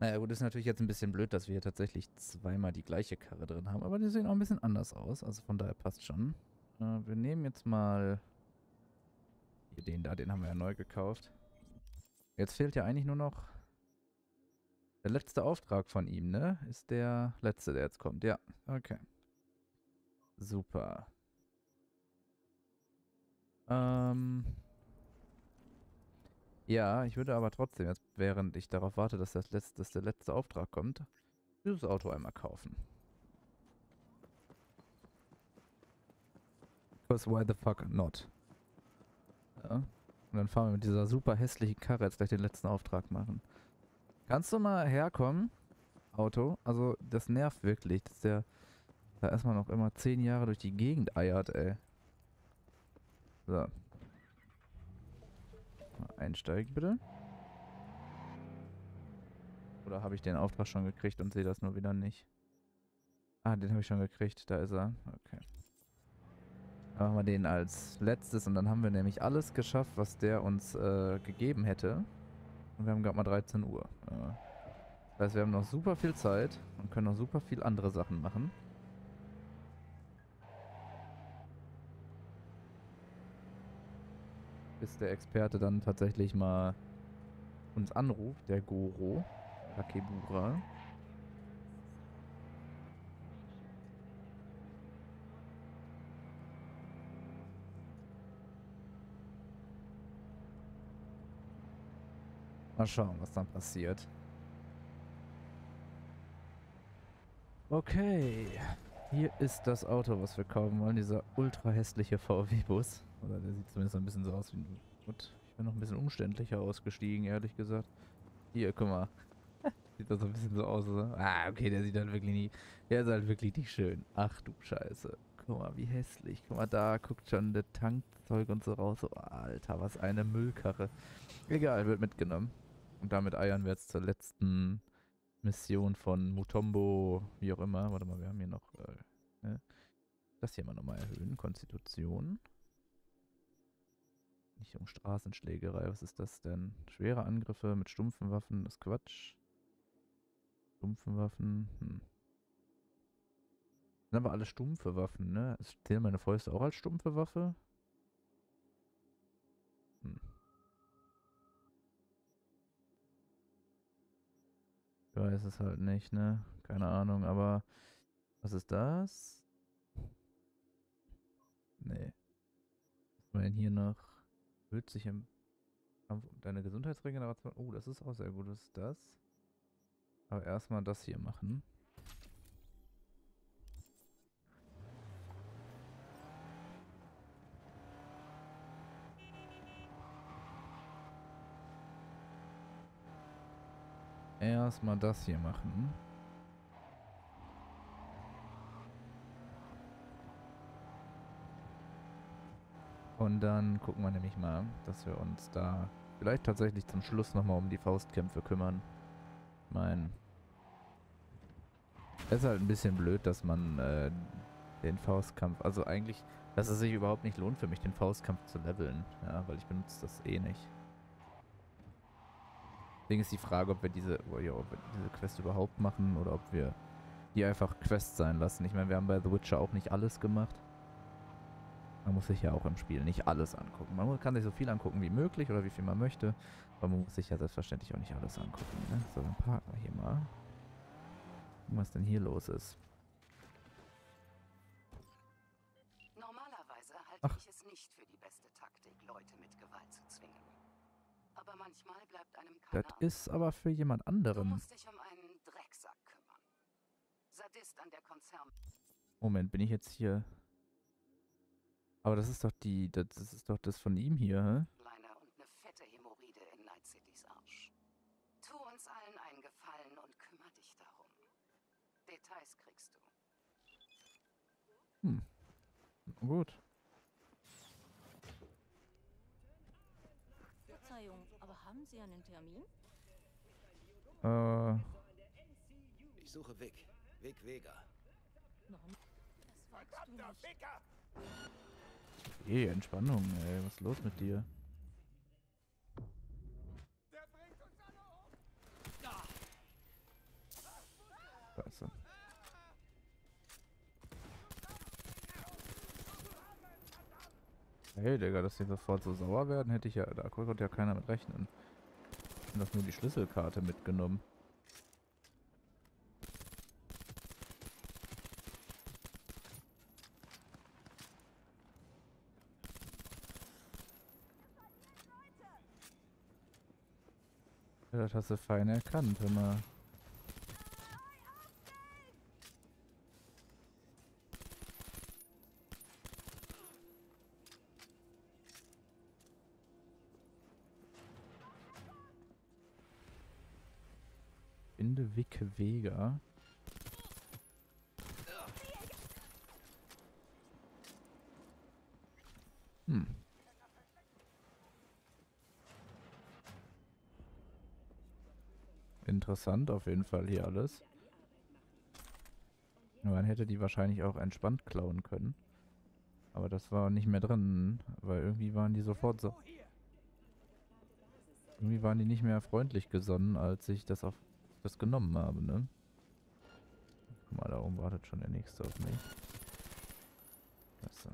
Naja gut, ist natürlich jetzt ein bisschen blöd, dass wir hier tatsächlich zweimal die gleiche Karre drin haben, aber die sehen auch ein bisschen anders aus, also von daher passt schon. Wir nehmen jetzt mal hier den da, den haben wir ja neu gekauft. Jetzt fehlt ja eigentlich nur noch der letzte Auftrag von ihm, ne? Ist der letzte, der jetzt kommt, ja. Okay. Super. Ja, ich würde aber trotzdem jetzt, während ich darauf warte, dass der letzte Auftrag kommt, dieses Auto einmal kaufen. Because why the fuck not? Ja. Und dann fahren wir mit dieser super hässlichen Karre jetzt gleich den letzten Auftrag machen. Kannst du mal herkommen, Auto? Also das nervt wirklich, dass der da erstmal noch immer 10 Jahre durch die Gegend eiert, ey. So. Einsteigen bitte. Oder habe ich den Auftrag schon gekriegt und sehe das nur wieder nicht? Ah, den habe ich schon gekriegt. Da ist er. Okay. Dann machen wir den als letztes und dann haben wir nämlich alles geschafft, was der uns gegeben hätte. Und wir haben gerade mal 13 Uhr. Das heißt, wir haben noch super viel Zeit und können noch super viel andere Sachen machen. Bis der Experte dann tatsächlich mal uns anruft, der Goro Takemura. Mal schauen, was dann passiert. Okay, hier ist das Auto, was wir kaufen wollen, dieser ultra hässliche VW-Bus. Oder der sieht zumindest ein bisschen so aus wie ein... Gut, ich bin noch ein bisschen umständlicher ausgestiegen, ehrlich gesagt. Hier, guck mal. Sieht das so ein bisschen so aus, oder? Ah, okay, der sieht halt wirklich nicht... Der ist halt wirklich nicht schön. Ach du Scheiße. Guck mal, wie hässlich. Guck mal, da guckt schon der Tankzeug und so raus. Oh, Alter, was eine Müllkarre. Egal, wird mitgenommen. Und damit eiern wir jetzt zur letzten Mission von Mutombo, wie auch immer. Warte mal, wir haben hier noch... Das hier mal nochmal erhöhen. Konstitution. Nicht um Straßenschlägerei, was ist das denn? Schwere Angriffe mit stumpfen Waffen, das ist Quatsch. Stumpfen Waffen, Sind aber alle stumpfe Waffen, ne? Zählen meine Fäuste auch als stumpfe Waffe? Ich weiß es halt nicht, ne? Keine Ahnung, aber... Was ist das? Nee. Was haben wir denn hier noch? Erhöht sich im Kampf um deine Gesundheitsregeneration. Oh, das ist auch sehr gut. Was ist das? Aber erstmal das hier machen. Erstmal das hier machen. Und dann gucken wir nämlich mal, dass wir uns da vielleicht tatsächlich zum Schluss nochmal um die Faustkämpfe kümmern. Ich meine, es ist halt ein bisschen blöd, dass man den Faustkampf, also eigentlich, dass es sich überhaupt nicht lohnt für mich, den Faustkampf zu leveln. Ja, weil ich benutze das eh nicht. Deswegen ist die Frage, ob wir diese Quest überhaupt machen oder ob wir die einfach Quest sein lassen. Ich meine, wir haben bei The Witcher auch nicht alles gemacht. Man muss sich ja auch im Spiel nicht alles angucken. Man kann sich so viel angucken wie möglich oder wie viel man möchte. Aber man muss sich ja selbstverständlich auch nicht alles angucken. Ne? So, dann parken wir hier mal. Gucken, was denn hier los ist. Normalerweise halte ich es nicht für die beste Taktik, Leute mit Gewalt zu zwingen. Aber manchmal bleibt einem keine Ahnung. Das ist aber für jemand anderen. Du musst dich um einen Drecksack kümmern. Sadist an der Konzern. Moment, bin ich jetzt hier... Aber das ist doch das von ihm hier, hä? Kleiner und eine fette Hämorrhoide in Night Cities Arsch. Tu uns allen einen Gefallen und kümmere dich darum. Details kriegst du. Gut. Verzeihung, aber haben Sie einen Termin? Ich suche Vic. Vic Vega. Warum? Das weißt du nicht. Entspannung, ey. Was ist los mit dir? Hey, Digga, dass die sofort so sauer werden, hätte ich ja... Da konnte ja keiner mit rechnen. Ich habe nur die Schlüsselkarte mitgenommen. Ja, das hast du fein erkannt, hör mal. Finde Vic Vega. Interessant auf jeden Fall hier alles. Man hätte die wahrscheinlich auch entspannt klauen können. Aber das war nicht mehr drin, weil irgendwie waren die sofort so... Irgendwie waren die nicht mehr freundlich gesonnen, als ich das auf das genommen habe, ne? Guck mal, da oben wartet schon der nächste auf mich. Klasse.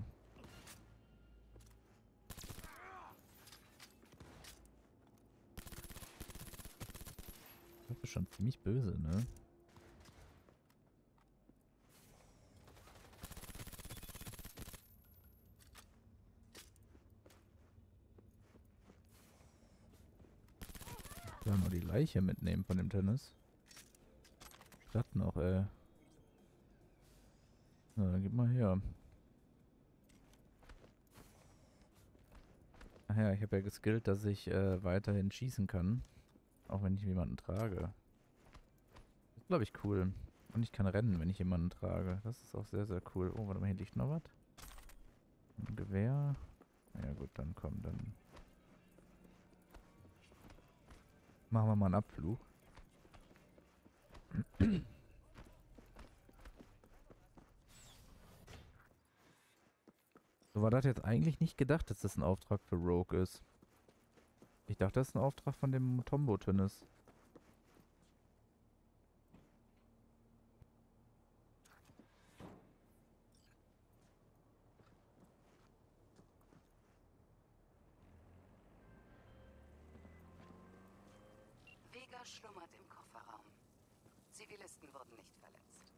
Das ist schon ziemlich böse, ne? Ich kann noch die Leiche mitnehmen von dem Tennis. Das noch, ey. Na, dann gib mal her. Ach ja, ich habe ja geskillt, dass ich weiterhin schießen kann. Auch wenn ich jemanden trage. Das ist, glaube ich, cool. Und ich kann rennen, wenn ich jemanden trage. Das ist auch sehr, sehr cool. Oh, warte mal, hier liegt noch was. Ein Gewehr. Ja gut, dann komm, dann machen wir mal einen Abflug. So war das jetzt eigentlich nicht gedacht, dass das ein Auftrag für Rogue ist. Ich dachte, das ist ein Auftrag von dem Mutombo-Tennis. Vega schlummert im Kofferraum. Zivilisten wurden nicht verletzt.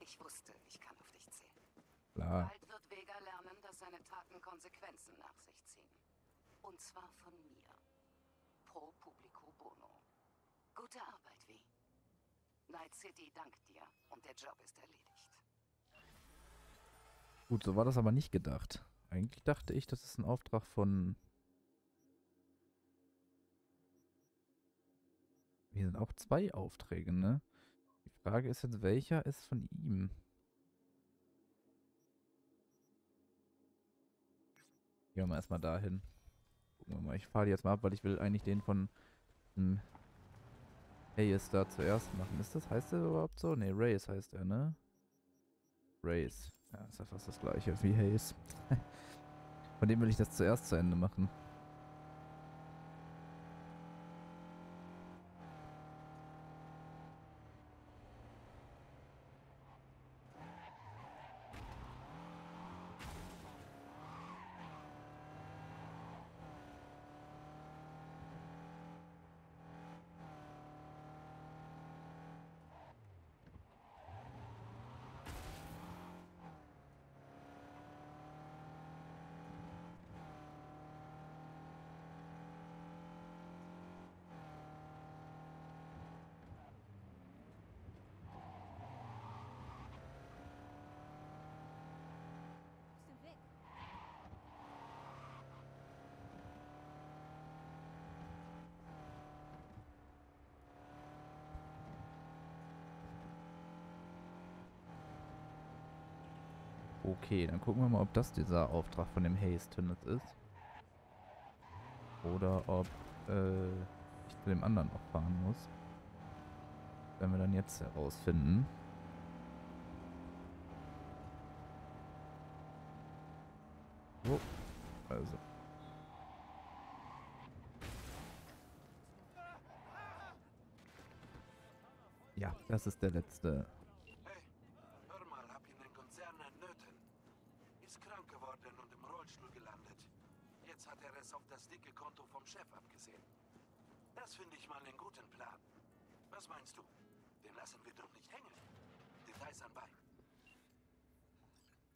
Ich wusste, ich kann auf dich zählen. Klar. Bald wird Vega lernen, dass seine Taten Konsequenzen nach sich ziehen. Und zwar von mir. Pro Publico Bono. Gute Arbeit, V. Night City dankt dir und der Job ist erledigt. Gut, so war das aber nicht gedacht. Eigentlich dachte ich, das ist ein Auftrag von... Hier sind auch zwei Aufträge, ne? Die Frage ist jetzt, welcher ist von ihm? Gehen wir mal erstmal dahin. Gucken wir mal, ich fahre die jetzt mal ab, weil ich will eigentlich den von Hayes da zuerst machen. Ist das, heißt der überhaupt so? Ne, Reyes heißt er, ne? Reyes. Ja, ist ja fast das gleiche wie Hayes. Von dem will ich das zuerst zu Ende machen. Okay, dann gucken wir mal, ob das dieser Auftrag von dem Hayes-Tünnitz ist. Oder ob ich zu dem anderen auch fahren muss. Werden wir dann jetzt herausfinden. So, also. Ja, das ist der letzte... Ist krank geworden und im Rollstuhl gelandet. hat er es auf das dicke Konto vom Chef abgesehen. Das finde ich mal einen guten Plan. Was meinst du? Den lassen wir doch nicht hängen. Details anbei.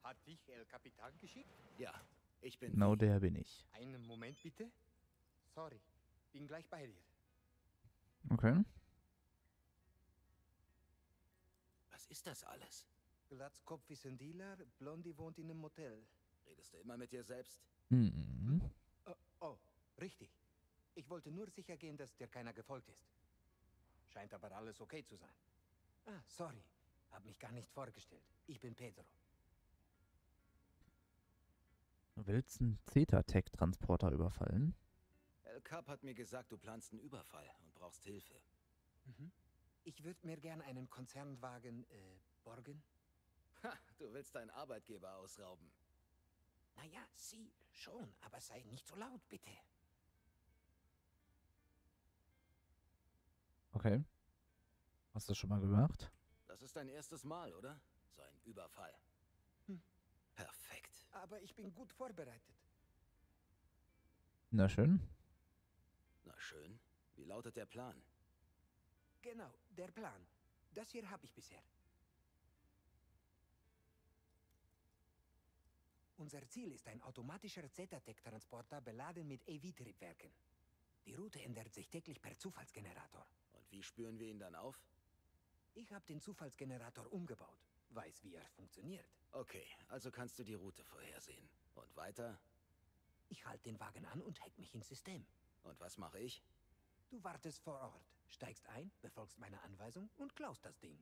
Hat dich El Capitan geschickt? Ja, ich bin... Genau der bin ich. Einen Moment bitte. Sorry, bin gleich bei dir. Okay. Was ist das alles? Glatzkopf ist ein Dealer, Blondie wohnt in einem Motel. Redest du immer mit dir selbst? Mhm. Oh, richtig. Ich wollte nur sicher gehen, dass dir keiner gefolgt ist. Scheint aber alles okay zu sein. Ah, sorry. Hab mich gar nicht vorgestellt. Ich bin Pedro. Willst du einen ZetaTech-Transporter überfallen? El Cap hat mir gesagt, du planst einen Überfall und brauchst Hilfe. Mhm. Ich würde mir gern einen Konzernwagen, borgen. Ha, du willst deinen Arbeitgeber ausrauben. Naja, sie schon, aber sei nicht so laut, bitte. Okay. Hast du das schon mal gemacht? Das ist dein erstes Mal, oder? So ein Überfall. Hm. Perfekt. Aber ich bin gut vorbereitet. Na schön. Na schön. Wie lautet der Plan? Genau, der Plan. Das hier habe ich bisher. Unser Ziel ist ein automatischer ZetaTech-Transporter beladen mit AV-Triebwerken. Die Route ändert sich täglich per Zufallsgenerator. Und wie spüren wir ihn dann auf? Ich habe den Zufallsgenerator umgebaut. Weiß, wie er funktioniert. Okay, also kannst du die Route vorhersehen. Und weiter? Ich halte den Wagen an und hack mich ins System. Und was mache ich? Du wartest vor Ort, steigst ein, befolgst meine Anweisung und klaust das Ding.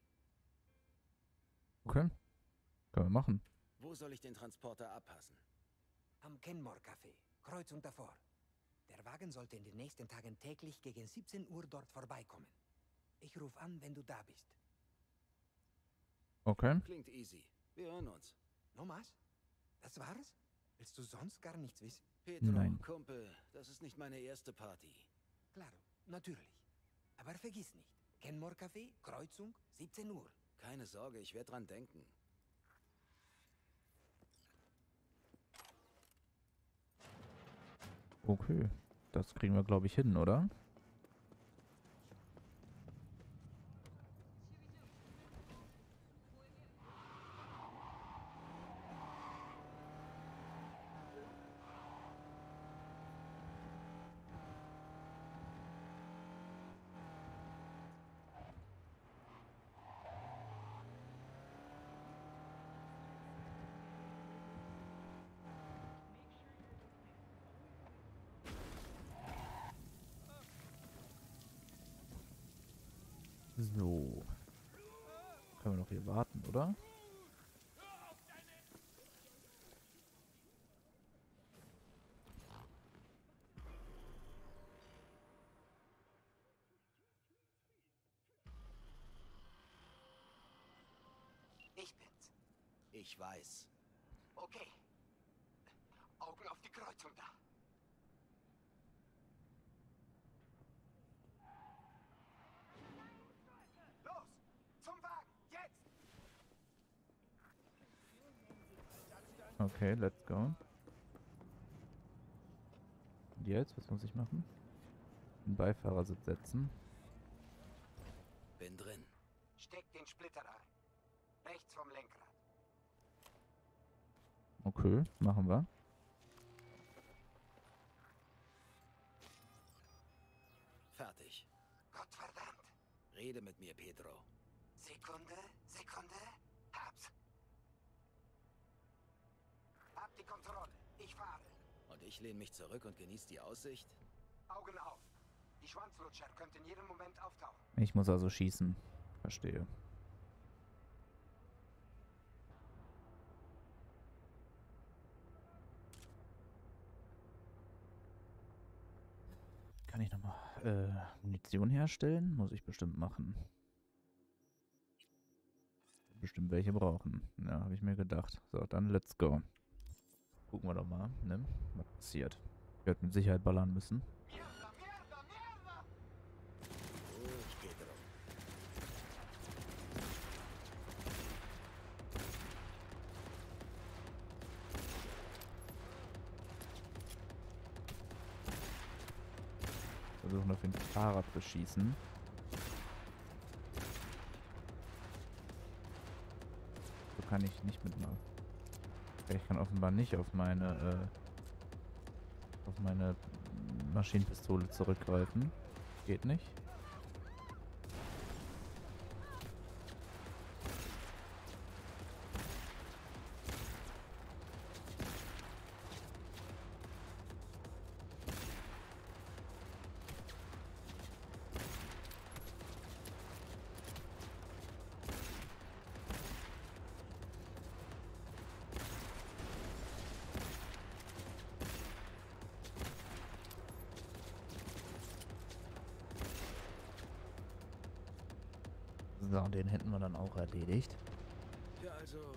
Okay. Können wir machen. Wo soll ich den Transporter abpassen? Am Kenmore Café, Kreuzung davor. Der Wagen sollte in den nächsten Tagen täglich gegen 17 Uhr dort vorbeikommen. Ich rufe an, wenn du da bist. Okay. Klingt easy. Wir hören uns. No mas? Das war's? Willst du sonst gar nichts wissen? Pedro, nein. Kumpel, das ist nicht meine erste Party. Klaro. Natürlich. Aber vergiss nicht. Kenmore Café, Kreuzung, 17 Uhr. Keine Sorge, ich werde dran denken. Okay. Das kriegen wir, glaube ich, hin, oder? So. Können wir noch hier warten, oder? Ich bin's. Ich weiß. Okay. Augen auf die Kreuzung da. Okay, let's go. Und jetzt, was muss ich machen? Den Beifahrersitz setzen. Bin drin. Steck den Splitter ein. Rechts vom Lenkrad. Okay, machen wir. Fertig. Gottverdammt. Rede mit mir, Pedro. Sekunde, Sekunde. Hab's. Hab die Kontrolle. Ich fahre. Und ich lehne mich zurück und genieße die Aussicht. Augen auf. Die Schwanzlutscher könnten in jedem Moment auftauchen. Ich muss also schießen. Verstehe. Kann ich nochmal Munition herstellen? Muss ich bestimmt machen. Bestimmt welche brauchen. Ja, habe ich mir gedacht. So, dann let's go. Gucken wir doch mal, ne? Was passiert. Wir hätten mit Sicherheit ballern müssen. Mierda, mierda, mierda. Oh, ich geh drauf. versuchen, auf den Fahrrad zu schießen. So kann ich nicht mitmachen. Ich kann offenbar nicht auf meine Maschinenpistole zurückgreifen. Geht nicht. So, den hätten wir dann auch erledigt. Ja, also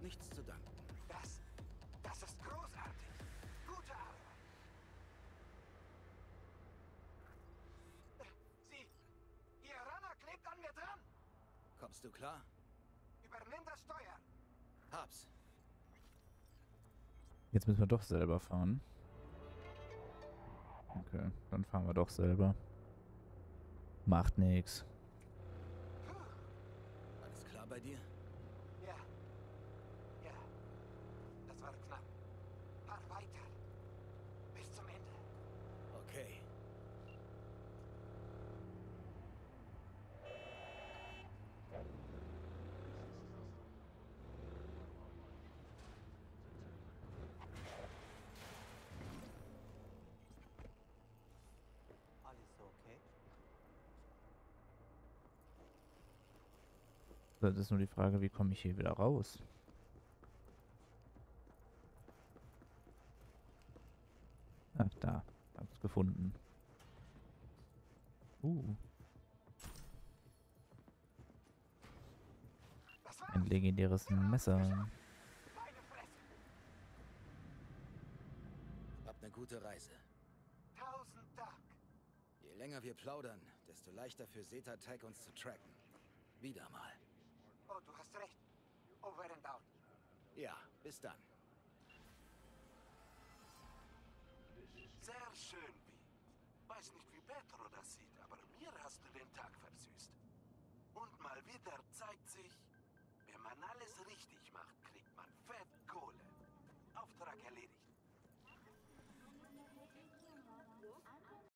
nichts zu danken. Das ist großartig. Gute Arbeit. Sieh, Ihr Runner klebt an mir dran. Kommst du klar? Übernimm das Steuer. Hab's. Jetzt müssen wir doch selber fahren. Okay, dann fahren wir doch selber. Macht nichts. Bei dir? Ja. Ja. Das war knapp. Fahr weiter. Bis zum Ende. Okay. Alles okay? Das ist nur die Frage, wie komme ich hier wieder raus? Ach, da. Hab's gefunden. Ein legendäres Messer. Habt eine gute Reise. 1000 Dank. Je länger wir plaudern, desto leichter für ZetaTech uns zu tracken. Wieder mal. Oh, du hast recht. Over and out. Ja, bis dann. Sehr schön, Bi. Weiß nicht, wie Pedro das sieht, aber mir hast du den Tag versüßt. Und mal wieder zeigt sich, wenn man alles richtig macht, kriegt man fett Kohle. Auftrag erledigt.